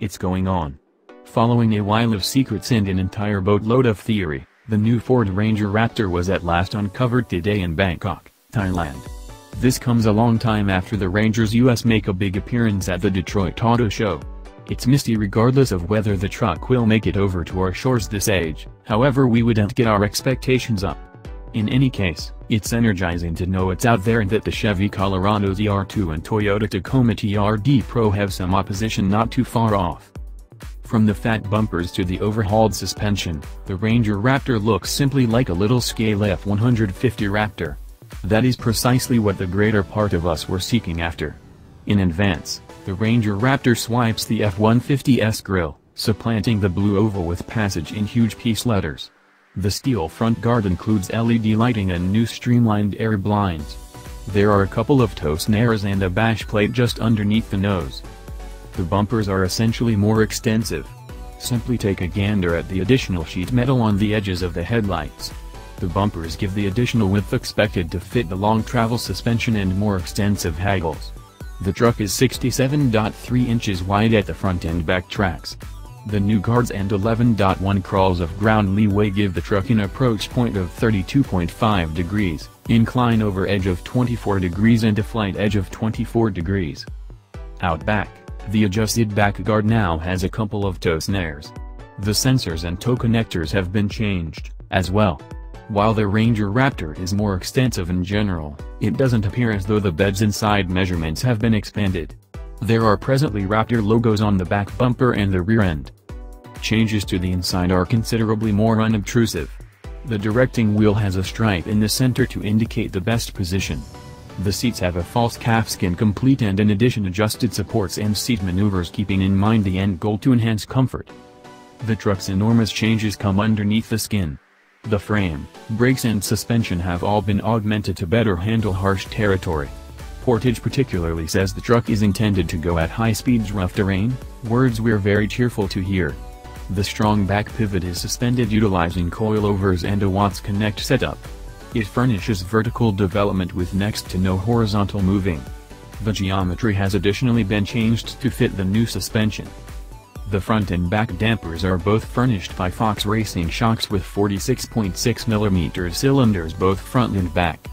It's going on. Following a while of secrets and an entire boatload of theory, the new Ford Ranger Raptor was at last uncovered today in Bangkok, Thailand. This comes a long time after the Ranger's US make a big appearance at the Detroit Auto Show. It's misty regardless of whether the truck will make it over to our shores this age, however we wouldn't get our expectations up. In any case, it's energizing to know it's out there and that the Chevy Colorado ZR2 and Toyota Tacoma TRD Pro have some opposition not too far off. From the fat bumpers to the overhauled suspension, the Ranger Raptor looks simply like a little scale F-150 Raptor. That is precisely what the greater part of us were seeking after. In advance, the Ranger Raptor swipes the F-150's grille, supplanting the blue oval with passage in huge piece letters. The steel front guard includes LED lighting and new streamlined air blinds. There are a couple of tow snares and a bash plate just underneath the nose. The bumpers are essentially more extensive. Simply take a gander at the additional sheet metal on the edges of the headlights. The bumpers give the additional width expected to fit the long travel suspension and more extensive hagles. The truck is 67.3 inches wide at the front and back tracks. The new guards and 11.1 crawls of ground leeway give the truck an approach point of 32.5 degrees, incline over edge of 24 degrees and a flight edge of 24 degrees. Out back, the adjusted back guard now has a couple of tow snares. The sensors and tow connectors have been changed, as well. While the Ranger Raptor is more extensive in general, it doesn't appear as though the beds inside measurements have been expanded. There are presently Raptor logos on the back bumper and the rear end. Changes to the inside are considerably more unobtrusive. The directing wheel has a stripe in the center to indicate the best position. The seats have a false calfskin complete and in addition adjusted supports and seat maneuvers keeping in mind the end goal to enhance comfort. The truck's enormous changes come underneath the skin. The frame, brakes and suspension have all been augmented to better handle harsh territory. Portage particularly says the truck is intended to go at high speeds rough terrain, words we're very cheerful to hear. The strong back pivot is suspended utilizing coilovers and a Watts Connect setup. It furnishes vertical development with next to no horizontal moving. The geometry has additionally been changed to fit the new suspension. The front and back dampers are both furnished by Fox Racing Shocks with 46.6 mm cylinders both front and back.